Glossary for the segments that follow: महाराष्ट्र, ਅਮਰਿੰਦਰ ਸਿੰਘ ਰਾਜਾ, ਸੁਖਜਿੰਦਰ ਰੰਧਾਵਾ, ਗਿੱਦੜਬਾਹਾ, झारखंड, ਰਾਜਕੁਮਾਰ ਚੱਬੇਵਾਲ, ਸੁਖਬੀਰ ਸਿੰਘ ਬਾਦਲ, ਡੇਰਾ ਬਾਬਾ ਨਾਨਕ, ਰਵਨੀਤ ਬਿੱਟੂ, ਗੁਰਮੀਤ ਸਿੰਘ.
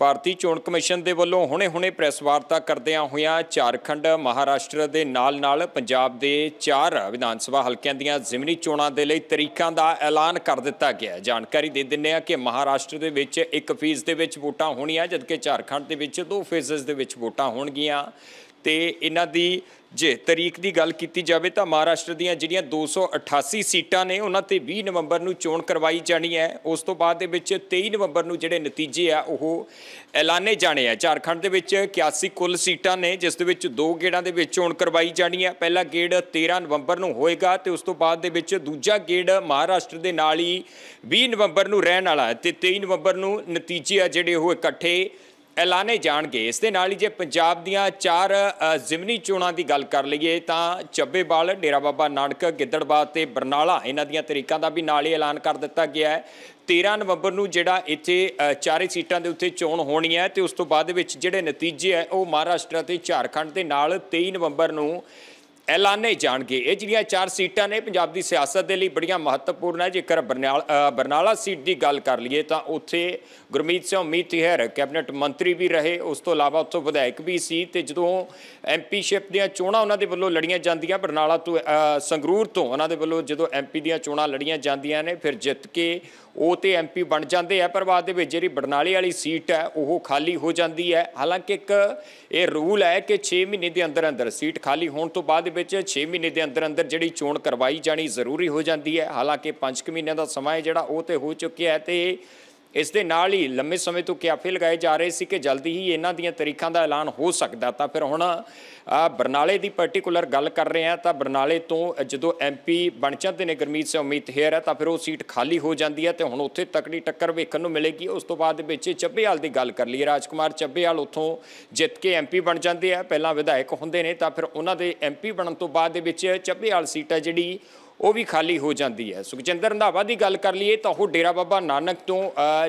ਭਾਰਤੀ ਚੋਣ ਕਮਿਸ਼ਨ ਦੇ ਵੱਲੋਂ ਹੁਣੇ-ਹੁਣੇ ਪ੍ਰੈਸ ਵਾਰਤਾ ਕਰਦਿਆਂ ਹੋਇਆਂ ਝਾਰਖੰਡ, ਮਹਾਰਾਸ਼ਟਰ ਦੇ ਨਾਲ-ਨਾਲ ਪੰਜਾਬ ਦੇ 4 ਵਿਧਾਨ ਸਭਾ ਹਲਕਿਆਂ ਦੀਆਂ ਜ਼ਿਮਨੀ ਚੋਣਾਂ ਦੇ ਲਈ ਤਰੀਕਾਂ ਦਾ ਐਲਾਨ ਕਰ ਦਿੱਤਾ ਗਿਆ। ਜਾਣਕਾਰੀ ਦੇ ਦਿੰਦੇ ਆ ਕਿ ਮਹਾਰਾਸ਼ਟਰ ਦੇ ਵਿੱਚ 1% ਦੇ ਵਿੱਚ ਵੋਟਾਂ ਹੋਣੀਆਂ ਜਦਕਿ ਝਾਰਖੰਡ ਦੇ ਵਿੱਚ 2% ਦੇ ਵਿੱਚ ਵੋਟਾਂ ਹੋਣਗੀਆਂ। तो इन्हां दी जे तरीक की गल की जाए तो महाराष्ट्र दियां जिहड़ियां 288 सीटां ने उन्हां ते 20 नवंबर नूं चोण करवाई जानी है। उस तो बाद 23 नवंबर नूं जिहड़े नतीजे आ ओह ऐलाने जाने है। झारखंड दे विच 81 कुल सीटां ने जिस दे विच 2 गेड़ां दे विच चोण करवाई जानी है। पहला गेड़ 13 नवंबर नूं होएगा तो उस तो बाद दे विच दूजा गेड़ महाराष्ट्र दे नाल ही 20 नवंबर नूं रहण वाला है ते 23 नवंबर नूं नतीजे आ जिहड़े ओह इकट्ठे ਐਲਾਨੇ ਜਾਣਗੇ। ਇਸ ਦੇ ਨਾਲ ਹੀ ਜੇ ਪੰਜਾਬ ਦੀਆਂ 4 ਜ਼ਿਮਨੀ ਚੋਣਾਂ ਦੀ ਗੱਲ ਕਰ ਲਈਏ ਤਾਂ ਚੱਬੇਵਾਲ, ਡੇਰਾ ਬਾਬਾ ਨਾਨਕ, ਗਿੱਦੜਬਾਹਾ ਤੇ ਬਰਨਾਲਾ ਇਹਨਾਂ ਦੀਆਂ ਤਰੀਕਾਂ ਦਾ ਵੀ ਨਾਲ ਹੀ ਐਲਾਨ ਕਰ ਦਿੱਤਾ ਗਿਆ ਹੈ। 13 ਨਵੰਬਰ ਨੂੰ ਜਿਹੜਾ ਇੱਥੇ 4 ਸੀਟਾਂ ਦੇ ਉੱਤੇ ਚੋਣ ਹੋਣੀ ਹੈ ਤੇ ਉਸ ਤੋਂ ਬਾਅਦ ਵਿੱਚ ਜਿਹੜੇ ਨਤੀਜੇ ਹੈ ਉਹ ਮਹਾਰਾਸ਼ਟਰ ਤੇ ਝਾਰਖੰਡ ਦੇ ਨਾਲ 23 नवंबर ਨੂੰ ਐਲਾਨੇ ਜਾਣਗੇ। ਇਹ ਜਿਹੜੀਆਂ 4 ਸੀਟਾਂ ਨੇ ਪੰਜਾਬ ਦੀ ਸਿਆਸਤ ਦੇ ਲਈ ਬੜੀਆਂ ਮਹੱਤਵਪੂਰਨ ਹੈ। ਜੇਕਰ ਬਰਨਾਲਾ ਸੀਟ ਦੀ ਗੱਲ ਕਰ ਲਈਏ ਤਾਂ ਉੱਥੇ ਗੁਰਮੀਤ ਸਿੰਘ मीतहड़ ਕੈਬਨਿਟ ਮੰਤਰੀ ਵੀ ਰਹੇ, ਉਸ ਤੋਂ ਇਲਾਵਾ ਉੱਥੋਂ ਵਿਧਾਇਕ ਵੀ ਸੀ ਤੇ ਜਦੋਂ ਐਮਪੀਸ਼ਿਪ ਦੀਆਂ ਚੋਣਾਂ ਉਹਨਾਂ ਦੇ ਵੱਲੋਂ ਲੜੀਆਂ ਜਾਂਦੀਆਂ ਬਰਨਾਲਾ ਤੋਂ ਸੰਗਰੂਰ ਤੋਂ ਉਹਨਾਂ ਦੇ ਵੱਲੋਂ ਜਦੋਂ ਐਮਪੀ ਦੀਆਂ ਚੋਣਾਂ ਲੜੀਆਂ ਜਾਂਦੀਆਂ ਨੇ ਫਿਰ ਜਿੱਤ ਕੇ ਉਹ ਤੇ ਐਮਪੀ ਬਣ ਜਾਂਦੇ ਆ ਪਰ ਬਾਅਦ ਦੇ ਵਿੱਚ ਜਿਹੜੀ ਬਰਨਾਲੇ ਵਾਲੀ ਸੀਟ ਹੈ ਉਹ ਖਾਲੀ ਹੋ ਜਾਂਦੀ ਹੈ। ਹਾਲਾਂਕਿ ਇੱਕ ਇਹ ਰੂਲ ਹੈ ਕਿ 6 ਮਹੀਨੇ ਦੇ ਅੰਦਰ ਅੰਦਰ ਸੀਟ ਖਾਲੀ ਹੋਣ ਤੋਂ ਬਾਅਦ 6 ਮਹੀਨੇ ਦੇ ਅੰਦਰ ਅੰਦਰ ਜਿਹੜੀ ਚੋਣ ਕਰਵਾਈ ਜਾਣੀ ਜ਼ਰੂਰੀ ਹੋ ਜਾਂਦੀ ਹੈ। ਹਾਲਾਂਕਿ 5 ਮਹੀਨਿਆਂ ਦਾ ਸਮਾਂ ਹੈ ਜਿਹੜਾ ਉਹ ਤੇ ਹੋ ਚੁੱਕਿਆ ਹੈ ਤੇ ਇਸ ਦੇ ਨਾਲ ਹੀ ਲੰਮੇ ਸਮੇਂ ਤੋਂ ਕਿਆਫੇ ਲਗਾਏ ਜਾ ਰਹੇ ਸੀ ਕਿ ਜਲਦੀ ਹੀ ਇਹਨਾਂ ਦੀਆਂ ਤਰੀਕਾਂ ਦਾ ਐਲਾਨ ਹੋ ਸਕਦਾ। ਤਾਂ ਫਿਰ ਹੁਣ ਬਰਨਾਲੇ ਦੀ ਪਾਰਟਿਕੂਲਰ ਗੱਲ ਕਰ ਰਹੇ ਹਾਂ ਤਾਂ ਬਰਨਾਲੇ ਤੋਂ ਜਦੋਂ ਐਮਪੀ ਬਣ ਜਾਂਦੇ ਨੇ ਗੁਰਮੀਤ ਸਿੰਘ मीतहड़ ਹੈ ਤਾਂ ਫਿਰ ਉਹ ਸੀਟ ਖਾਲੀ ਹੋ ਜਾਂਦੀ ਹੈ ਤੇ ਹੁਣ ਉੱਥੇ ਤਕੜੀ ਟੱਕਰ ਵੇਖਣ ਨੂੰ ਮਿਲੇਗੀ। ਉਸ ਤੋਂ ਬਾਅਦ ਵਿੱਚ ਚੱਬੇਵਾਲ ਦੀ ਗੱਲ ਕਰ ਲਈਏ, ਰਾਜਕੁਮਾਰ ਚੱਬੇਵਾਲ ਉੱਥੋਂ ਜਿੱਤ ਕੇ ਐਮਪੀ ਬਣ ਜਾਂਦੇ ਆ, ਪਹਿਲਾਂ ਵਿਧਾਇਕ ਹੁੰਦੇ ਨੇ ਤਾਂ ਫਿਰ ਉਹਨਾਂ ਦੇ ਐਮਪੀ ਬਣਨ ਤੋਂ ਬਾਅਦ ਦੇ ਵਿੱਚ ਚੱਬੇਵਾਲ ਸੀਟ ਹੈ ਜਿਹੜੀ ਉਹ ਵੀ ਖਾਲੀ ਹੋ ਜਾਂਦੀ ਹੈ। ਸੁਖਜਿੰਦਰ ਰੰਧਾਵਾ ਦੀ ਗੱਲ ਕਰ ਲਈਏ ਤਾਂ ਉਹ ਡੇਰਾ ਬਾਬਾ ਨਾਨਕ ਤੋਂ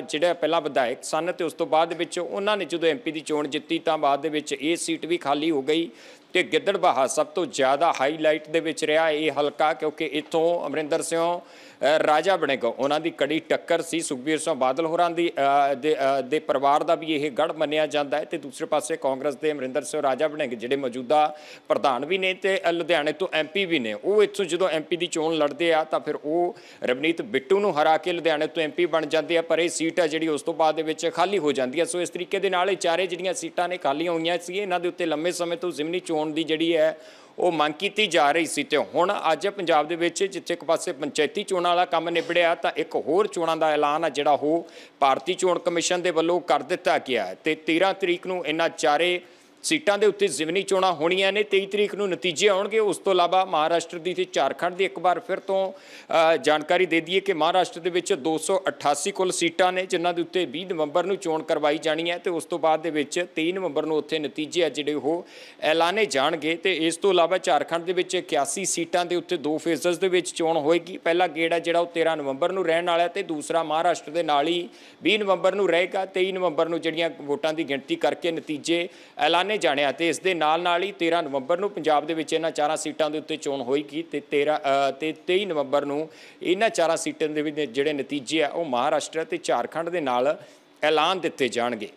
ਜਿਹੜਾ ਪਹਿਲਾਂ ਵਿਧਾਇਕ ਸਨ ਤੇ ਉਸ ਤੋਂ ਬਾਅਦ ਵਿੱਚ ਉਹਨਾਂ ਨੇ ਜਦੋਂ ਐਮਪੀ ਦੀ ਚੋਣ ਜਿੱਤੀ ਤਾਂ ਬਾਅਦ ਦੇ ਵਿੱਚ ਇਹ ਸੀਟ ਵੀ ਖਾਲੀ ਹੋ ਗਈ ਤੇ ਗਿੱਦੜਬਾਹਾ ਸਭ ਤੋਂ ਜ਼ਿਆਦਾ ਹਾਈਲਾਈਟ ਦੇ ਵਿੱਚ ਰਿਹਾ ਇਹ ਹਲਕਾ ਕਿਉਂਕਿ ਇੱਥੋਂ ਅਮਰਿੰਦਰ ਸਿੰਘ ਰਾਜਾ ਬਣੇਗਾ, ਉਹਨਾਂ ਦੀ ਕੜੀ ਟੱਕਰ ਸੀ। ਸੁਖਬੀਰ ਸਿੰਘ ਬਾਦਲ ਹੋਰਾਂ ਦੇ ਪਰਿਵਾਰ ਦਾ ਵੀ ਇਹ ਗੜ ਮੰਨਿਆ ਜਾਂਦਾ ਹੈ ਤੇ ਦੂਸਰੇ ਪਾਸੇ ਕਾਂਗਰਸ ਦੇ ਅਮਰਿੰਦਰ ਸਿੰਘ ਰਾਜਾ ਬਣੇਗੇ ਜਿਹੜੇ ਮੌਜੂਦਾ ਪ੍ਰਧਾਨ ਵੀ ਨੇ ਤੇ ਲੁਧਿਆਣੇ ਤੋਂ ਐਮਪੀ ਵੀ ਨੇ। ਉਹ ਇੱਥੋਂ ਜਦੋਂ ਐਮਪੀ ਦੀ ਚੋਣ ਲੜਦੇ ਆ ਤਾਂ ਫਿਰ ਉਹ ਰਵਨੀਤ ਬਿੱਟੂ ਨੂੰ ਹਰਾ ਕੇ ਲੁਧਿਆਣੇ ਤੋਂ ਐਮਪੀ ਬਣ ਜਾਂਦੇ ਆ ਪਰ ਇਹ ਸੀਟ ਆ ਜਿਹੜੀ ਉਸ ਤੋਂ ਬਾਅਦ ਦੇ ਵਿੱਚ ਖਾਲੀ ਹੋ ਜਾਂਦੀ ਹੈ। ਸੋ ਇਸ ਤਰੀਕੇ ਦੇ ਨਾਲ ਇਹ ਚਾਰੇ ਜਿਹੜੀਆਂ ਸੀਟਾਂ ਨੇ ਖਾਲੀਆਂ ਹੋਈਆਂ ਸੀ ਇਹਨਾਂ ਦੇ ਉੱਤੇ ਲੰਮੇ ਸਮੇਂ ਤੋਂ ਜ਼ਿਮਨੀ ਚੋਣ ਦੀ ਜਿਹੜੀ ਹੈ ਉਹ ਮੰਗ ਕੀਤੀ ਜਾ ਰਹੀ ਸੀ ਤੇ ਹੁਣ ਅੱਜ ਪੰਜਾਬ ਦੇ ਵਿੱਚ ਜਿੱਥੇ ਇੱਕ ਪਾਸੇ ਪੰਚਾਇਤੀ ਚੋਣਾਂ ਵਾਲਾ ਕੰਮ ਨਿਬੜਿਆ ਤਾਂ ਇੱਕ ਹੋਰ ਚੋਣਾਂ ਦਾ ਐਲਾਨ ਆ ਜਿਹੜਾ ਉਹ ਭਾਰਤੀ ਚੋਣ ਕਮਿਸ਼ਨ ਦੇ ਵੱਲੋਂ ਕਰ ਦਿੱਤਾ ਗਿਆ ਹੈ ਤੇ 13 ਤਰੀਕ ਨੂੰ ਇਹਨਾਂ 4 ਸੀਟਾਂ ਦੇ ਉੱਤੇ ਜ਼ਿਮਨੀ ਚੋਣਾਂ ਹੋਣੀਆਂ ਨੇ। 23 ਤਰੀਕ ਨੂੰ ਨਤੀਜੇ ਆਉਣਗੇ। ਉਸ ਤੋਂ ਇਲਾਵਾ ਮਹਾਰਾਸ਼ਟਰ ਦੀ ਤੇ ਝਾਰਖੰਡ ਦੀ ਇੱਕ ਵਾਰ ਫਿਰ ਤੋਂ ਜਾਣਕਾਰੀ ਦੇ ਦਈਏ ਕਿ ਮਹਾਰਾਸ਼ਟਰ ਦੇ ਵਿੱਚ 288 ਕੁੱਲ ਸੀਟਾਂ ਨੇ ਜਿਨ੍ਹਾਂ ਦੇ ਉੱਤੇ 20 ਨਵੰਬਰ ਨੂੰ ਚੋਣ ਕਰਵਾਈ ਜਾਣੀ ਹੈ ਤੇ ਉਸ ਤੋਂ ਬਾਅਦ ਦੇ ਵਿੱਚ 23 ਨਵੰਬਰ ਨੂੰ ਉੱਥੇ ਨਤੀਜੇ ਆ ਜਿਹੜੇ ਉਹ ਐਲਾਨੇ ਜਾਣਗੇ ਤੇ ਇਸ ਤੋਂ ਇਲਾਵਾ ਝਾਰਖੰਡ ਦੇ ਵਿੱਚ 81 ਸੀਟਾਂ ਦੇ ਉੱਤੇ 2 ਫੇਜ਼ਸ ਦੇ ਵਿੱਚ ਚੋਣ ਹੋਏਗੀ। ਪਹਿਲਾ ਗੇੜ ਆ ਜਿਹੜਾ ਉਹ 13 ਨਵੰਬਰ ਨੂੰ ਰਹਿਣ ਵਾਲਾ ਤੇ ਦੂਸਰਾ ਮਹਾਰਾਸ਼ਟਰ ਦੇ ਨਾਲ ਹੀ 20 ਨਵੰਬਰ ਨੂੰ ਰਹੇਗਾ। 23 ਨਵੰਬਰ ਨੂੰ ਜਿਹੜੀਆਂ ਵੋਟਾਂ ਦੀ ਗਿਣਤੀ ਕਰਕੇ ਨਤੀਜੇ ਐਲਾਨ ਜਾਣਿਆ ਤੇ ਇਸ ਦੇ ਨਾਲ ही 13 ਨਵੰਬਰ ਨੂੰ ਪੰਜਾਬ ਦੇ ਵਿੱਚ ਇਹਨਾਂ 4 ਸੀਟਾਂ ਦੇ ਉੱਤੇ ਚੋਣ ਹੋਏਗੀ ਤੇ 23 ਨਵੰਬਰ ਨੂੰ ਇਹਨਾਂ 4 ਸੀਟਾਂ ਦੇ ਜਿਹੜੇ ਨਤੀਜੇ ਆ ਉਹ ਮਹਾਰਾਸ਼ਟਰ ਤੇ ਝਾਰਖੰਡ ਦੇ ਨਾਲ ਐਲਾਨ ਦਿੱਤੇ ਜਾਣਗੇ।